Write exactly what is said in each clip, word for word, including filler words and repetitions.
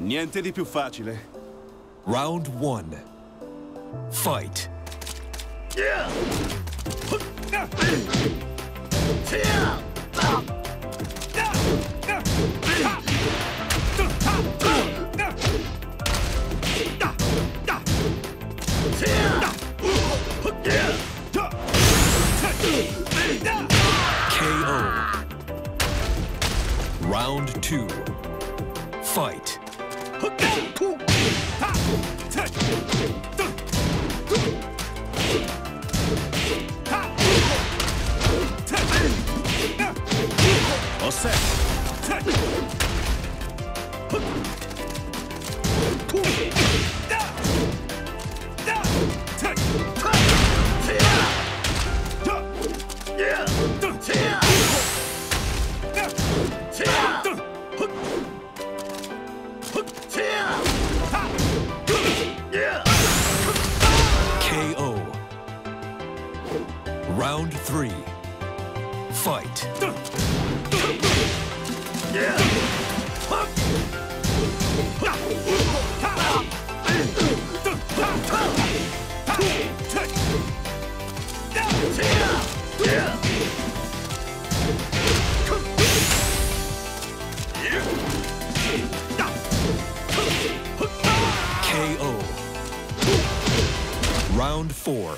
Niente di più facile. Round one. Fight. K O. Round two. Fight. All set. K O. Round three. Fight. K O. Round four.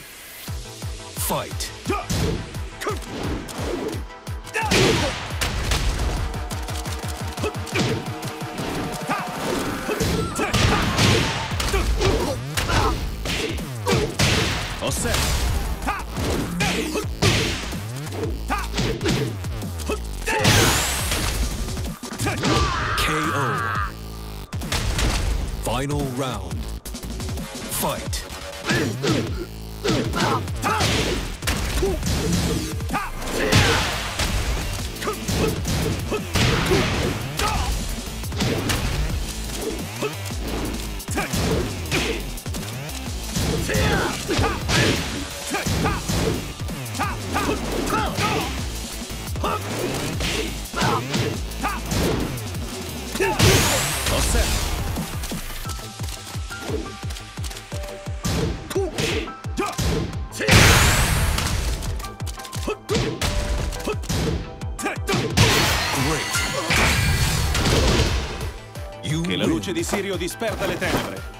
Fight. All set. K O. Final round. Fight. All set. Che la luce di Sirio disperda le tenebre.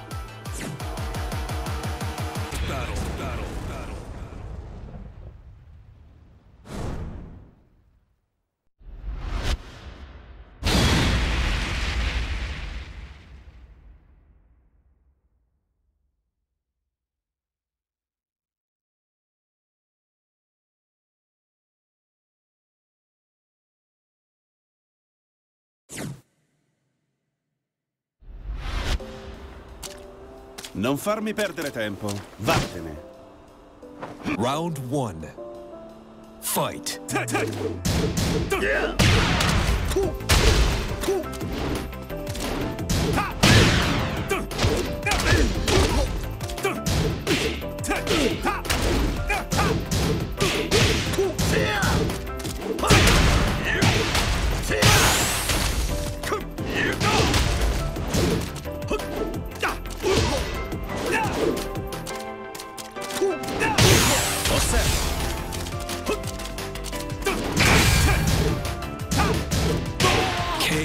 Non farmi perdere tempo. Vattene. Round one. Fight. K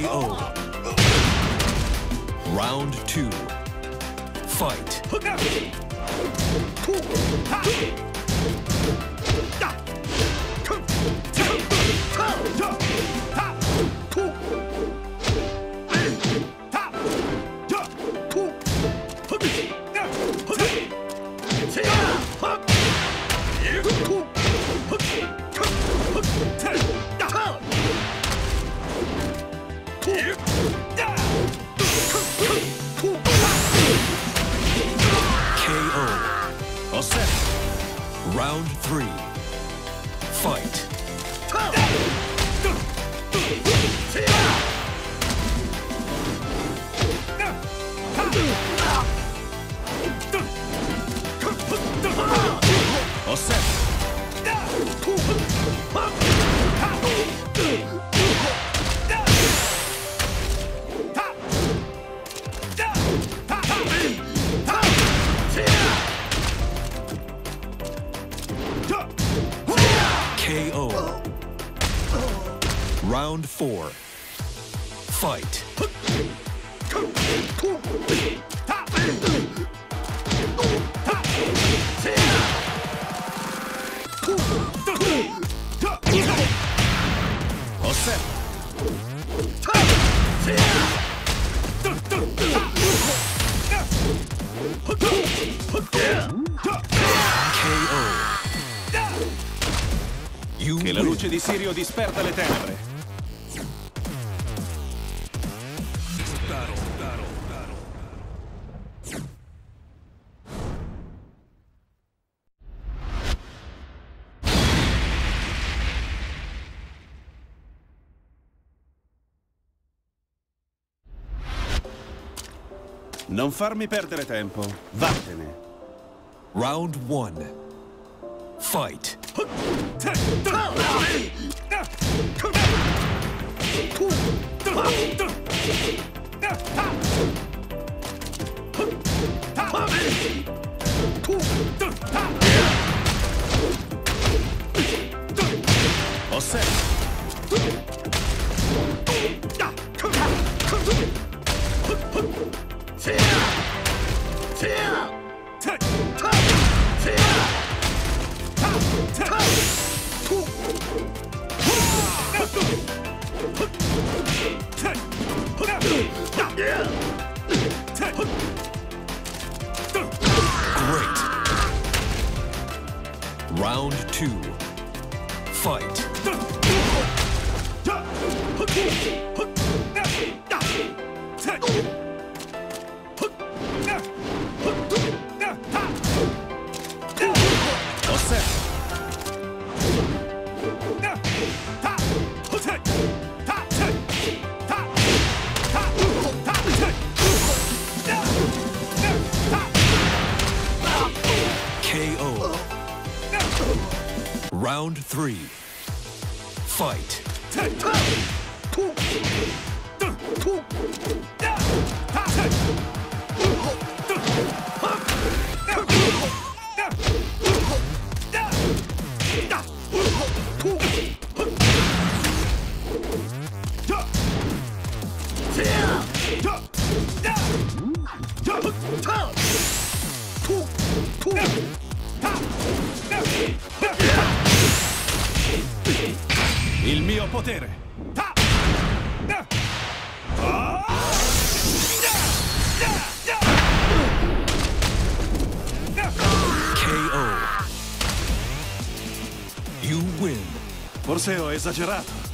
O. Round two. Fight. K O. All set. Round three. Round four. Fight. K O. Che la luce di Sirio disperda le tenebre. Non farmi perdere tempo. Vattene. Round one. Fight. Osserva. Great. Round two. Fight. K O. Round three. Fight. Il mio potere. K O. You win. Forse ho esagerato.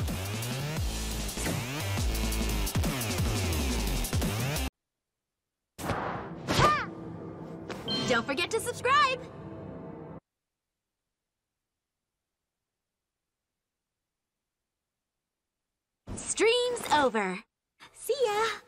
Don't forget to subscribe! Stream's over. See ya!